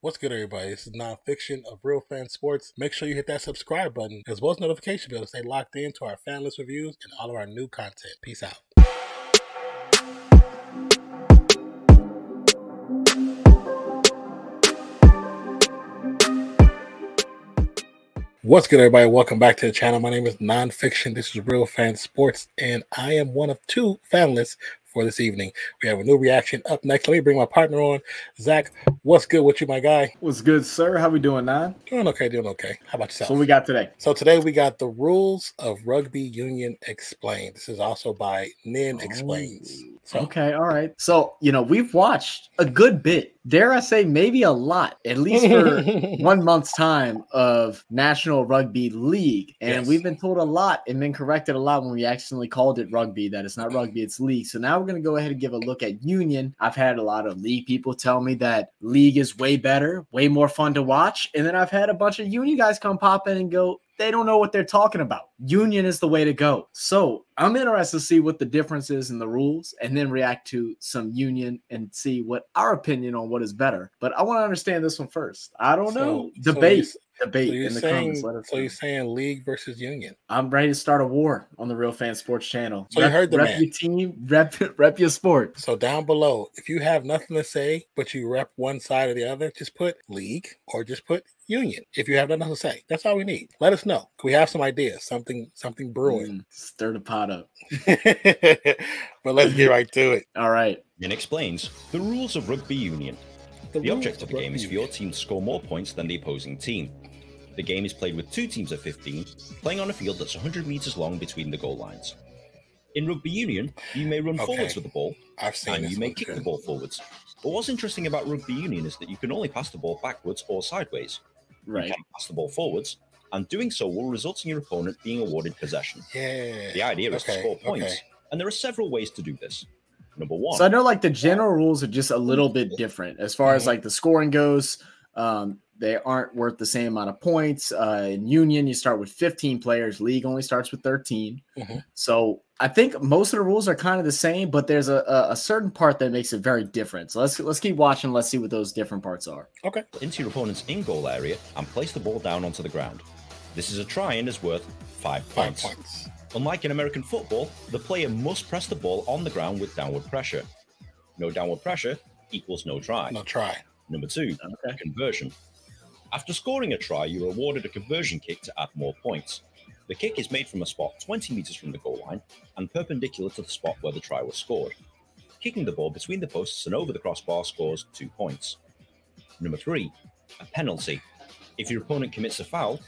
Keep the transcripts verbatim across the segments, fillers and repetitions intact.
What's good, everybody? This is Nonfiction of Real Fan Sports. Make sure you hit that subscribe button as well as notification bell to stay locked in to our fan list reviews and all of our new content. Peace out. What's good, everybody? Welcome back to the channel. My name is Nonfiction. This is Real Fan Sports, and I am one of two finalists for this evening. We have a new reaction up next. Let me bring my partner on, Zach. What's good with you, my guy? What's good, sir? How we doing, Nine? Doing okay, doing okay. How about yourself? So what we got today? So today we got the rules of rugby union explained. This is also by Ninh Explains. Oh. So. Okay, all right. So, you know, we've watched a good bit, dare I say maybe a lot, at least for one month's time of National Rugby League. And yes, we've been told a lot and been corrected a lot when we accidentally called it rugby, that it's not rugby, it's league. So now we're going to go ahead and give a look at union. I've had a lot of league people tell me that league is way better, way more fun to watch. And then I've had a bunch of union guys come pop in and go, they don't know what they're talking about. Union is the way to go. So I'm interested to see what the difference is in the rules and then react to some union and see what our opinion on what is better. But I want to understand this one first. I don't so, know. Debate. So debate so in the saying, comments. Let us so know. You're saying league versus union. I'm ready to start a war on the Real Fan Sports channel. So rep, you heard the rep man. Your team, rep, rep your sport. So down below, if you have nothing to say, but you rep one side or the other, just put league or just put union. If you have nothing to say, that's all we need. Let us know. We have some ideas, something, something brewing. Mm, stir the pot up. But let's get right to it. All right. Ninh explains the rules of rugby union. The, the object of the game is for your team to score more points than the opposing team. The game is played with two teams of fifteen, playing on a field that's one hundred meters long between the goal lines. In rugby union, you may run okay. forwards with the ball, I've seen and you may kick good. the ball forwards. But what's interesting about rugby union is that you can only pass the ball backwards or sideways. Right. You can't pass the ball forwards, and doing so will result in your opponent being awarded possession. Yeah. The idea is okay. to score points, okay. and there are several ways to do this. Number one. So I know like the general rules are just a little bit different as far as like the scoring goes. Um, they aren't worth the same amount of points. Uh, in union, you start with fifteen players. League only starts with thirteen. Mm-hmm. So I think most of the rules are kind of the same, but there's a, a, a certain part that makes it very different. So let's let's keep watching. Let's see what those different parts are. Okay. Into your opponent's in-goal area and place the ball down onto the ground. This is a try and is worth five, five points. points. Unlike in American football, the player must press the ball on the ground with downward pressure. No downward pressure equals no try. No try. Number two, okay. conversion. After scoring a try, you're awarded a conversion kick to add more points. The kick is made from a spot twenty meters from the goal line and perpendicular to the spot where the try was scored. Kicking the ball between the posts and over the crossbar scores two points. Number three, a penalty. If your opponent commits a foul,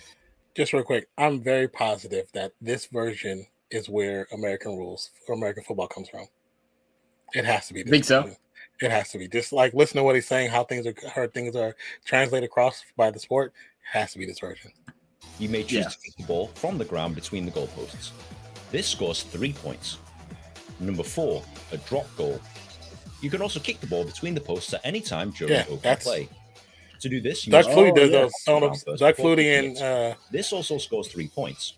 just real quick, I'm very positive that this version is where American rules or American football comes from. It has to be. This think version. so? It has to be. Just like listen to what he's saying, how things are, how things are translated across by the sport. It has to be this version. You may choose yeah. to kick the ball from the ground between the goalposts. This scores three points. Number four, a drop goal. You can also kick the ball between the posts at any time during yeah, open play. To do this, Doug Flutie does those. Doug Flutie and uh, this also scores three points.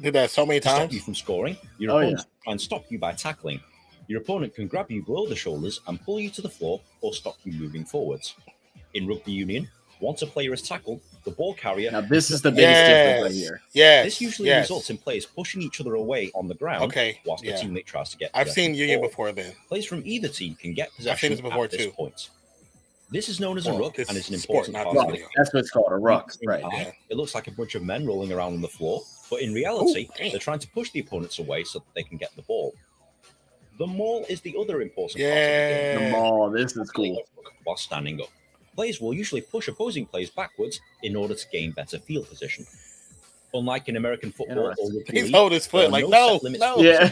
Did that so many times. To stop you from scoring, your oh, opponent yeah. can stop you by tackling. Your opponent can grab you below the shoulders and pull you to the floor or stop you moving forwards. In rugby union, once a player is tackled, the ball carrier. Now this is the biggest yes, difference right here. Yeah, this usually yes. results in players pushing each other away on the ground. Okay, whilst yeah. the teammate tries to get. I've seen union before then. Players from either team can get possession I've seen this before at this too. point. This is known as a oh, ruck, and it's an important sport, part of the game. That's what it's called, a ruck. Right. Yeah. It looks like a bunch of men rolling around on the floor, but in reality, Ooh, they're trying to push the opponents away so that they can get the ball. The maul is the other important yeah. part of the game. The maul, this is cool. While standing up, players will usually push opposing players backwards in order to gain better field position. Unlike in American football, he's holding his foot like no, no. no. Yeah.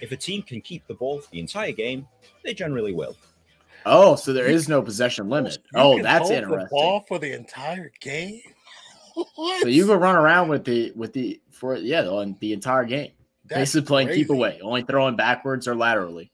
If a team can keep the ball for the entire game, they generally will. Oh, so there is no possession limit. You oh, that's interesting. The ball for the entire game. What? So you can run around with the with the for yeah on the entire game. That's Basically playing crazy. keep away, only throwing backwards or laterally.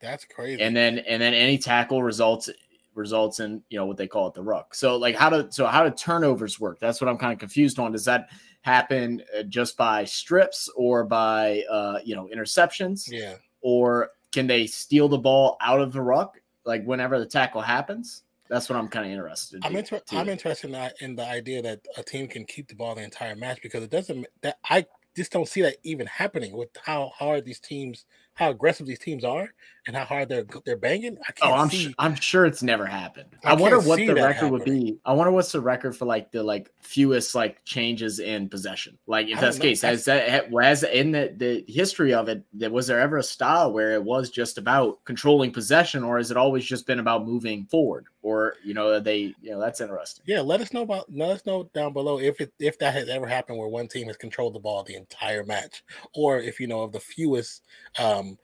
That's crazy. And then and then any tackle results results in you know what they call it the ruck. So like how do so how do turnovers work? That's what I'm kind of confused on. Does that happen just by strips or by uh you know interceptions? Yeah. Or can they steal the ball out of the ruck? Like whenever the tackle happens, that's what I'm kind of interested in. I'm, inter I'm interested in, in the idea that a team can keep the ball the entire match, because it doesn't that I just don't see that even happening with how hard these teams, how aggressive these teams are, and how hard they're they're banging. I can't oh, I'm see. I'm sure it's never happened. I, I wonder what the record happen. would be. I wonder what's the record for like the like fewest like changes in possession. Like if that's the case, has that has in the the history of it, that was there ever a style where it was just about controlling possession, or has it always just been about moving forward? Or you know they you know that's interesting. Yeah, let us know about let us know down below if it if that has ever happened where one team has controlled the ball the entire match, or if you know of the fewest. Um,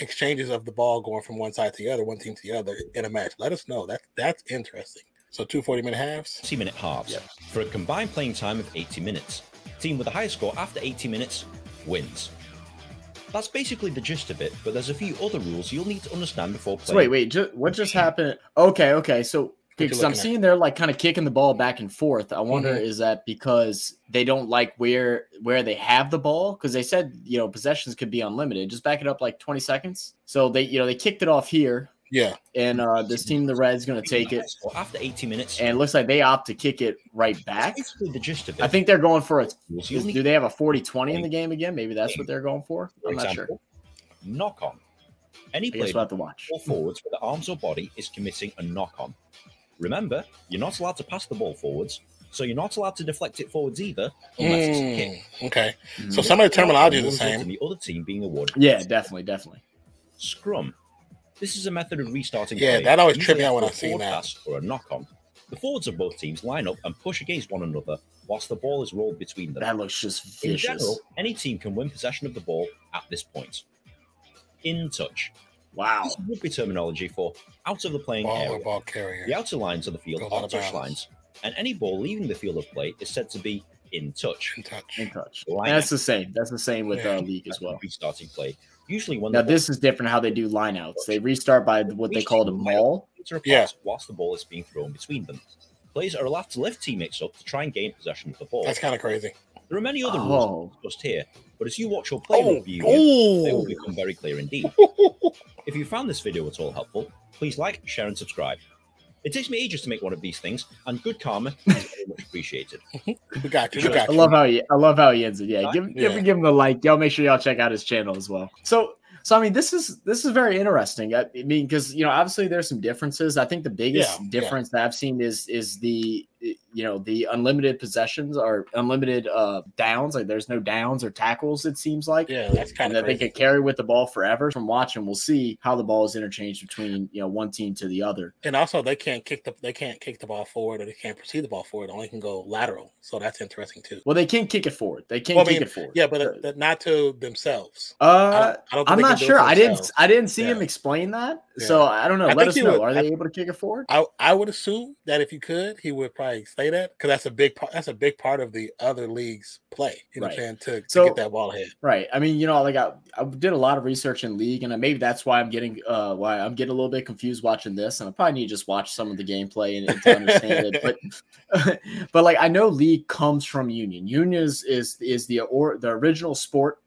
exchanges of the ball going from one side to the other, one team to the other in a match. Let us know. That, that's interesting. So two forty-minute halves. forty-minute halves. Yep. For a combined playing time of eighty minutes. Team with the highest score after eighty minutes wins. That's basically the gist of it, but there's a few other rules you'll need to understand before playing. So wait, wait. Just, what just happened? Okay, okay. So because I'm seeing at? they're like kind of kicking the ball back and forth. I wonder, mm-hmm. is that because they don't like where where they have the ball? Because they said, you know, possessions could be unlimited. Just back it up like twenty seconds. So they, you know, they kicked it off here. Yeah. And uh, this team, the Reds, going to take it. Well, after eighty minutes. And it looks like they opt to kick it right back. That's basically the gist of it. I think they're going for it. Do they have a forty twenty in the game again? Maybe that's what they're going for. I'm not sure. Knock on. Any player we'll have to watch. Or forwards with the arms or body is committing a knock on. Remember, you're not allowed to pass the ball forwards, so you're not allowed to deflect it forwards either, unless mm, it's a kick. Okay. So some of the terminology is the same. The other team being awarded. Yeah, definitely, definitely. Scrum. This is a method of restarting. Yeah, play. That always trips me out when I see that. Pass or a knock-on. The forwards of both teams line up and push against one another whilst the ball is rolled between them. That looks just vicious. In general, any team can win possession of the ball at this point. In touch. Wow. This would be terminology for out of the playing ball area. Ball carrier. The outer lines of the field are touch lines, and any ball leaving the field of play is said to be in touch. In touch. In touch. Line That's out. the same. That's the same with yeah. uh, league as well. Restarting play. Usually when now this is different how they do lineouts. They restart by what they call the maul. Yeah. Whilst the ball is being thrown between them, players are allowed to lift teammates up to try and gain possession of the ball. That's kind of crazy. There are many other rules oh. discussed here, but as you watch your play oh. review, oh. they will become very clear indeed. If you found this video at all helpful, please like, share, and subscribe. It takes me ages to make one of these things, and good karma is very much appreciated. we got you, we got you. I love how he, I love how he ends it. Yeah, give, yeah. give, give him the like. Y'all make sure y'all check out his channel as well. So, so I mean, this is this is very interesting. I mean, because you know, obviously there's some differences. I think the biggest yeah, difference yeah. that I've seen is is the you know the unlimited possessions or unlimited uh, downs. Like there's no downs or tackles. It seems like yeah, that's kind and of that crazy. They could carry with the ball forever. From watching, we'll see how the ball is interchanged between you know one team to the other. And also, they can't kick the they can't kick the ball forward, or they can't proceed the ball forward. Only can go lateral. So that's interesting too. Well, they can't kick it forward. They can't well, kick I mean, it forward. Yeah, but uh, not to themselves. Uh, I don't, I don't I'm not sure. I didn't. I didn't see yeah. him explain that. Yeah. So I don't know. I Let us know. Would, Are they I, able to kick it forward? I I would assume that if you could, he would probably. Say that because that's a big part. That's a big part of the other league's play. You know right. what I'm saying? To, so, to get that ball ahead. Right. I mean, you know, like I, I did a lot of research in league, and I, maybe that's why I'm getting uh why I'm getting a little bit confused watching this, and I probably need to just watch some of the gameplay and, and to understand it. But but like I know league comes from union. Union is is, is the or the original sport,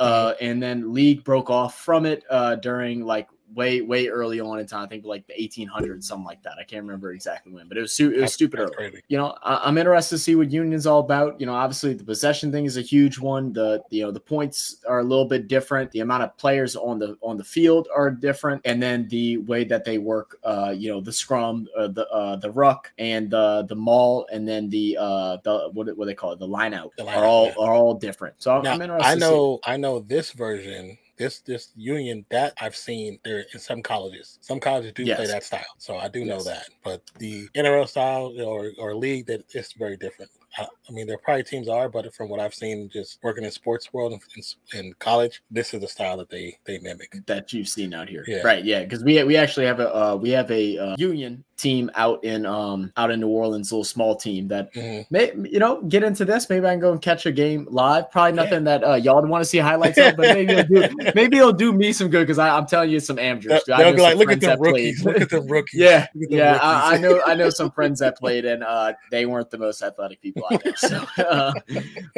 uh, mm-hmm. and then league broke off from it uh during like. Way, way early on in time, I think like the eighteen hundreds, something like that. I can't remember exactly when, but it was, it was stupid early. Crazy. You know, I, I'm interested to see what union's all about. You know, obviously the possession thing is a huge one. The, you know, the points are a little bit different. The amount of players on the on the field are different, and then the way that they work. Uh, you know, the scrum, uh, the uh, the ruck, and the the maul, and then the uh, the what what they call it, the lineout, the line are out, all yeah. are all different. So now, I'm interested. I know, to see. I know this version. This this union that I've seen there in some colleges. Some colleges do yes. play that style, so I do yes. know that. But the N R L style or, or league, that it's very different. I, I mean, there probably teams are, but from what I've seen, just working in sports world and in college, this is the style that they they mimic that you've seen out here, yeah. right? Yeah, because we we actually have a uh, we have a uh, union team out in um out in New Orleans, a little small team that mm-hmm. may you know get into this. Maybe I can go and catch a game live. Probably nothing yeah. that uh, y'all would want to see highlights of, but maybe. We'll do Maybe it'll do me some good because I'm telling you, some amateurs. They'll I be like, "Look at the rookies! Look at the rookies!" yeah, yeah. I, I know, I know some friends that played, and uh, they weren't the most athletic people like it. So, uh,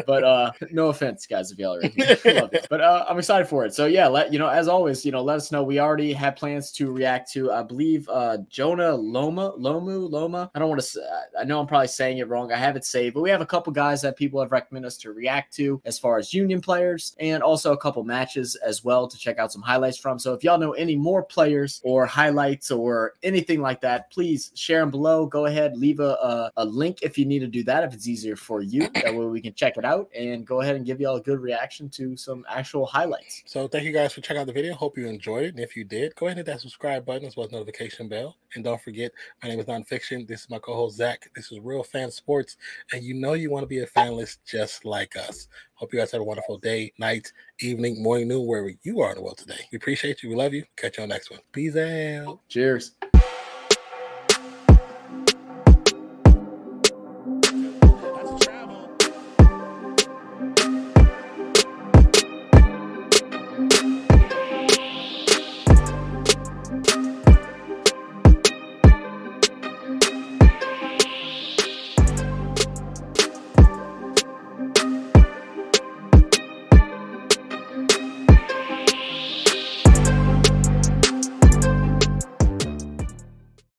but uh, no offense, guys, if y'all are in here. Love it. But uh, I'm excited for it. So yeah, let you know, as always, you know, let us know. We already have plans to react to, I believe, uh, Jonah Loma, Lomu, Loma. I don't want to. I know I'm probably saying it wrong. I have it saved, but we have a couple guys that people have recommended us to react to as far as Union players, and also a couple matches as well to check out some highlights from. So if y'all know any more players or highlights or anything like that, please share them below. Go ahead, leave a a, a link if you need to do that, if it's easier for you. That way we can check it out and go ahead and give y'all a good reaction to some actual highlights. So thank you guys for checking out the video. Hope you enjoyed it. And if you did, go ahead and hit that subscribe button as well as notification bell. And don't forget, my name is Nonfiction. This is my co-host Zach. This is Real Fan Sports. And you know you want to be a fanlist just like us. Hope you guys have a wonderful day, night, evening, morning, noon, wherever you are in the world today. We appreciate you. We love you. Catch you on the next one. Peace out. Cheers.